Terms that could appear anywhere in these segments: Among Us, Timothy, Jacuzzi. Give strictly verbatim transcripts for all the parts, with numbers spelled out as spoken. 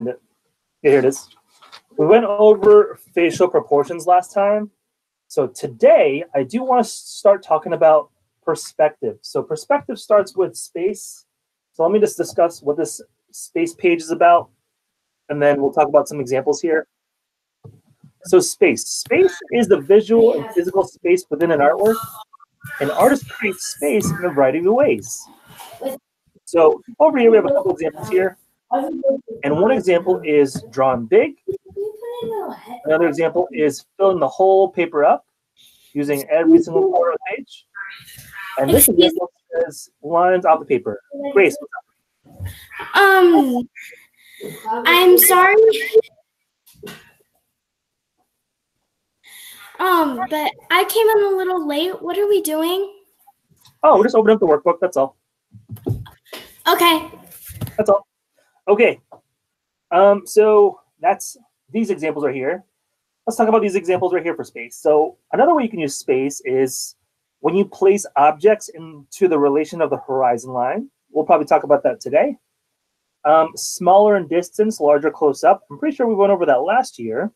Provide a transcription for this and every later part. Here it is. We went over facial proportions last time. So today, I do want to start talking about perspective. So perspective starts with space. So let me just discuss what this space page is about, and then we'll talk about some examples here. So space. Space is the visual and physical space within an artwork. And artists create space in a variety of ways. So over here, we have a couple examples here. And one example is drawn big. Another example is filling the whole paper up using every single color on the page. And this Excuse example says lines off the paper. Grace, what's up? Um, I'm sorry. Um, but I came in a little late. What are we doing? Oh, we're just opening up the workbook. That's all. Okay. That's all. Okay. Um, so that's these examples right here. Let's talk about these examples right here for space. So another way you can use space is when you place objects into the relation of the horizon line. We'll probably talk about that today. Um, smaller in distance, larger close up. I'm pretty sure we went over that last year.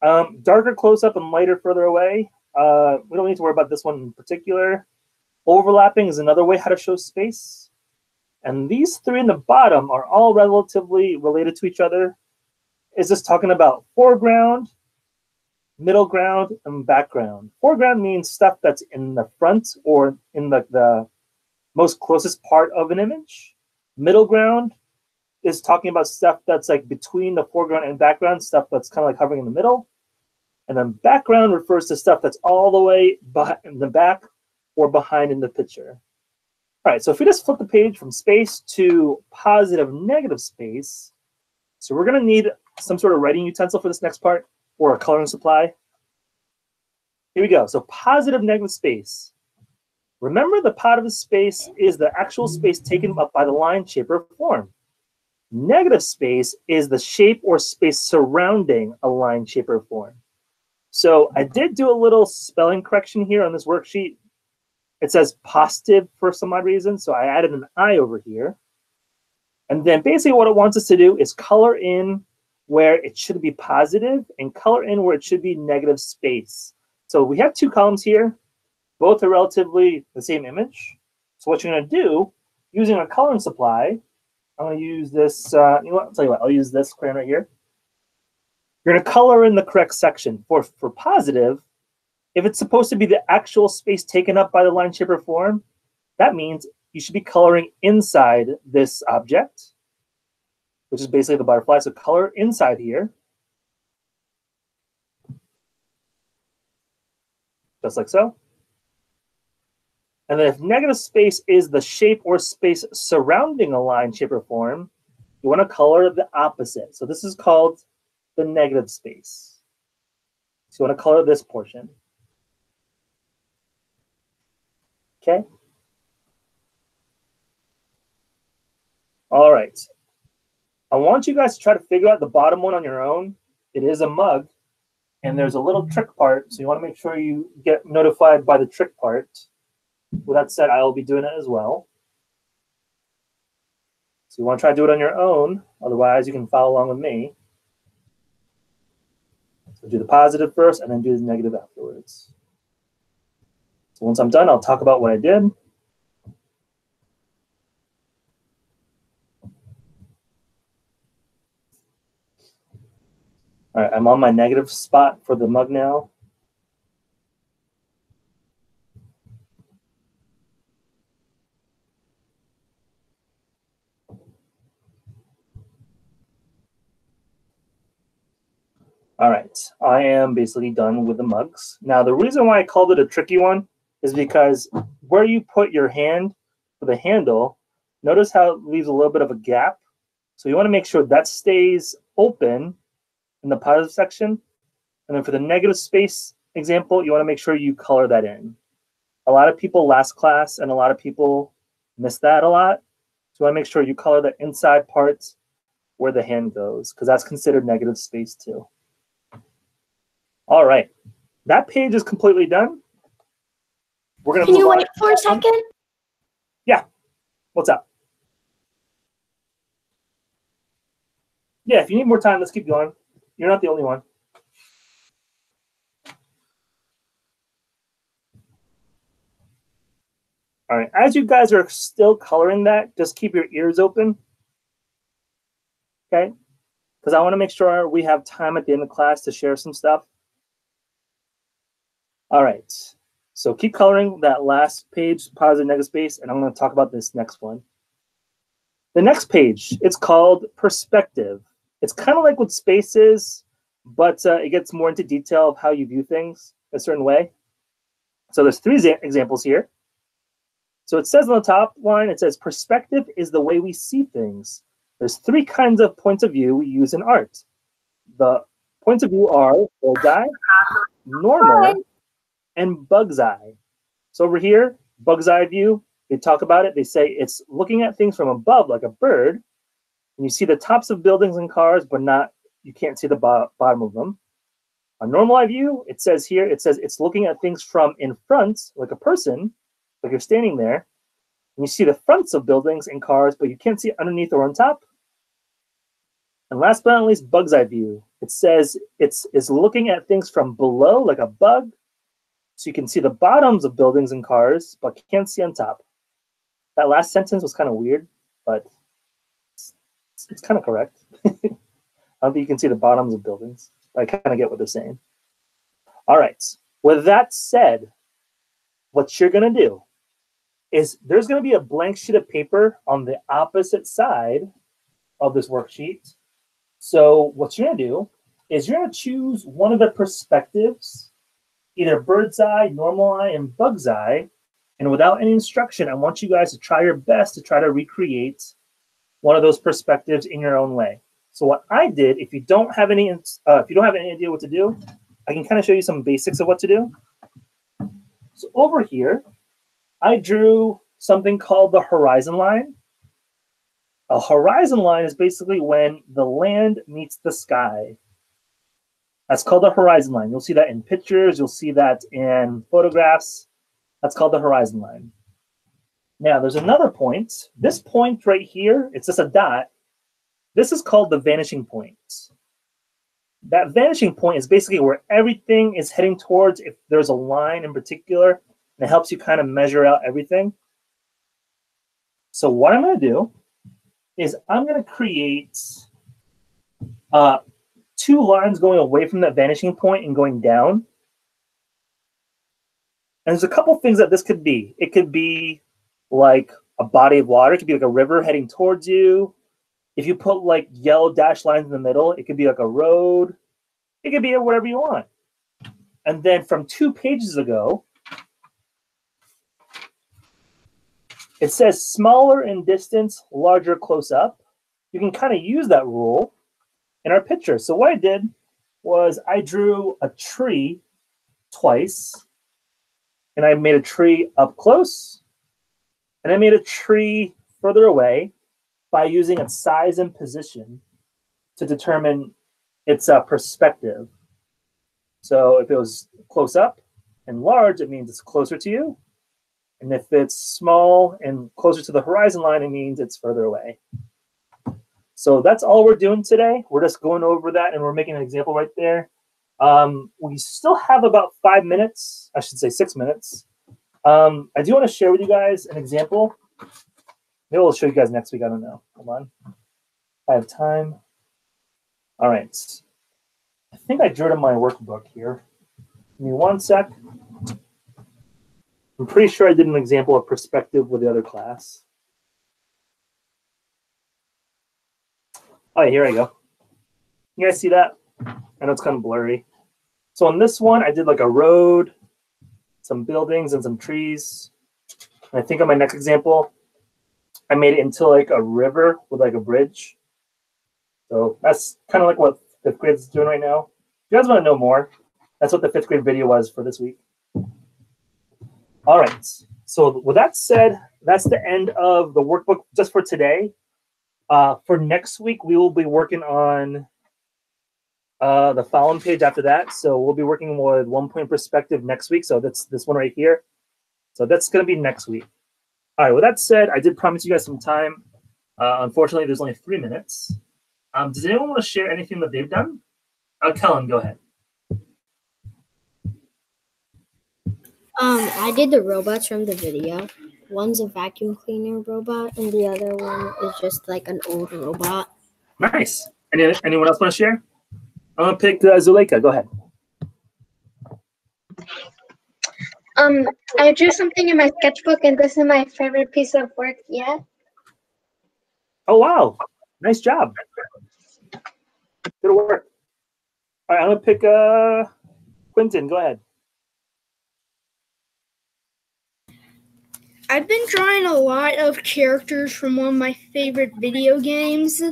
Um, darker close up and lighter further away. Uh, we don't need to worry about this one in particular. Overlapping is another way how to show space. And these three in the bottom are all relatively related to each other. It's just talking about foreground, middle ground, and background. Foreground means stuff that's in the front or in the, the most closest part of an image. Middle ground is talking about stuff that's like between the foreground and background, stuff that's kind of like hovering in the middle. And then background refers to stuff that's all the way behind in the back or behind in the picture. All right, so if we just flip the page from space to positive negative space, so we're going to need some sort of writing utensil for this next part or a coloring supply. Here we go. So positive negative space. Remember, the positive space is the actual space taken up by the line, shape, or form. Negative space is the shape or space surrounding a line, shape, or form. So I did do a little spelling correction here on this worksheet. It says positive for some odd reason, so I added an I over here. And then basically what it wants us to do is color in where it should be positive and color in where it should be negative space. So we have two columns here. Both are relatively the same image. So what you're going to do, using a coloring supply, I'm going to use this, uh, you know what, I'll tell you what, I'll use this crayon right here. You're going to color in the correct section. For, for positive, if it's supposed to be the actual space taken up by the line, shape, or form, that means you should be coloring inside this object, which is basically the butterfly. So color inside here, just like so. And then if negative space is the shape or space surrounding a line, shape, or form, you want to color the opposite. So this is called the negative space. So you want to color this portion. Okay. All right. I want you guys to try to figure out the bottom one on your own. It is a mug, and there's a little trick part, so you want to make sure you get notified by the trick part. With that said, I will be doing it as well. So you want to try to do it on your own. Otherwise, you can follow along with me. So do the positive first, and then do the negative afterwards. So once I'm done, I'll talk about what I did. All right, I'm on my negative spot for the mug now. All right, I am basically done with the mugs. Now, the reason why I called it a tricky one is because where you put your hand for the handle, notice how it leaves a little bit of a gap. So you want to make sure that stays open in the positive section. And then for the negative space example, you want to make sure you color that in. A lot of people last class and a lot of people miss that a lot. So you want to make sure you color the inside parts where the hand goes, because that's considered negative space too. All right. That page is completely done. We're gonna Can you wait for a second? Yeah. What's up? yeah, if you need more time, let's keep going. You're not the only one. All right, as you guys are still coloring that, just keep your ears open, okay? Because I want to make sure we have time at the end of class to share some stuff. All right, so keep coloring that last page, positive negative space, and I'm going to talk about this next one. The next page, it's called perspective. It's kind of like what space is, but uh, it gets more into detail of how you view things a certain way. So there's three examples here. So it says on the top line, it says, perspective is the way we see things. There's three kinds of points of view we use in art. The points of view are old eye, normal, and bug's eye. So over here, bug's eye view, they talk about it. They say it's looking at things from above like a bird. And you see the tops of buildings and cars, but not, you can't see the bo- bottom of them. A normal eye view, it says here, it says it's looking at things from in front like a person. Like you're standing there, and you see the fronts of buildings and cars, but you can't see underneath or on top. And last but not least, bug's eye view. It says it's is looking at things from below, like a bug, so you can see the bottoms of buildings and cars, but can't see on top. That last sentence was kind of weird, but it's, it's kind of correct. I don't think you can see the bottoms of buildings, but I kind of get what they're saying. All right. With that said, what you're going to do is there's going to be a blank sheet of paper on the opposite side of this worksheet. So what you're going to do is you're going to choose one of the perspectives, either bird's eye, normal eye, and bug's eye. And without any instruction, I want you guys to try your best to try to recreate one of those perspectives in your own way. So what I did, if you don't have any, uh, if you don't have any idea what to do, I can kind of show you some basics of what to do. So over here, I drew something called the horizon line. A horizon line is basically when the land meets the sky. That's called the horizon line. You'll see that in pictures. You'll see that in photographs. That's called the horizon line. Now, there's another point. This point right here, it's just a dot. This is called the vanishing point. That vanishing point is basically where everything is heading towards if there's a line in particular, and it helps you kind of measure out everything. So what I'm going to do is I'm going to create uh, two lines going away from that vanishing point and going down. And there's a couple things that this could be. It could be like a body of water. It could be like a river heading towards you. If you put like yellow dashed lines in the middle, it could be like a road. It could be whatever you want. And then from two pages ago, it says smaller in distance, larger close up. You can kind of use that rule in our picture. So what I did was I drew a tree twice, and I made a tree up close, and I made a tree further away, by using its size and position to determine its uh, perspective. So if it was close up and large, it means it's closer to you. And if it's small and closer to the horizon line, it means it's further away. So that's all we're doing today. We're just going over that, and we're making an example right there. Um, we still have about five minutes, I should say six minutes. Um, I do want to share with you guys an example. Maybe we'll show you guys next week. I don't know. Hold on. I have time. All right. I think I drew it in my workbook here. Give me one sec. I'm pretty sure I did an example of perspective with the other class. All right, here I go. You guys see that? I know it's kind of blurry. So on this one, I did like a road, some buildings, and some trees. And I think on my next example, I made it into like a river with like a bridge. So that's kind of like what fifth grade is doing right now. If you guys want to know more, that's what the fifth grade video was for this week. All right. So with that said, that's the end of the workbook just for today. Uh, for next week, we will be working on uh, the following page after that. So we'll be working with one point perspective next week. So that's this one right here. So that's going to be next week. All right, with that said, I did promise you guys some time. Uh, unfortunately, there's only three minutes. Um, does anyone want to share anything that they've done? Uh, Kellen, go ahead. Um, I did the robots from the video. One's a vacuum cleaner robot, and the other one is just like an old robot. Nice. Any, anyone else want to share? I'm gonna pick uh, Zuleika. Go ahead. Um, I drew something in my sketchbook, and this is my favorite piece of work yet. Oh wow! Nice job. Good work. All right, I'm gonna pick uh, Quentin. Go ahead. I've been drawing a lot of characters from one of my favorite video games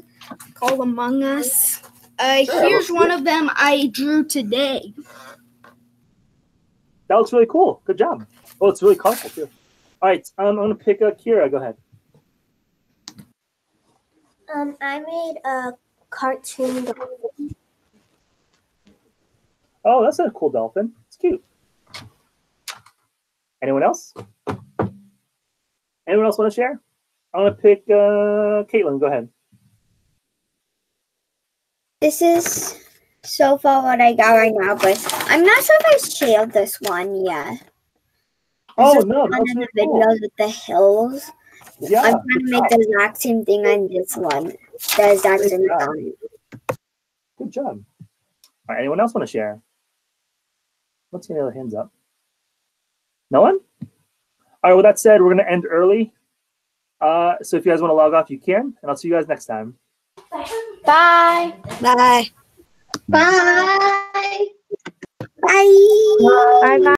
called Among Us. Uh, here's one of them I drew today. That looks really cool. Good job. Oh, it's really colorful too. All right, um, I'm gonna pick uh, Kira. Go ahead. Um, I made a cartoon dolphin. Oh, that's a cool dolphin. It's cute. Anyone else? Anyone else want to share? I'm going to pick uh, Caitlin. Go ahead. This is so far what I got right now, but I'm not sure if I shared this one yet. Oh, no. One of the videos with the hills. Yeah, I'm trying to make the exact same thing on this one. The exact same thing on it. Good job. All right, anyone else want to share? Let's see the other hands up. No one? All right, with that said, we're going to end early. Uh, so if you guys want to log off, you can. And I'll see you guys next time. Bye. Bye. Bye. Bye. Bye. Bye. Bye.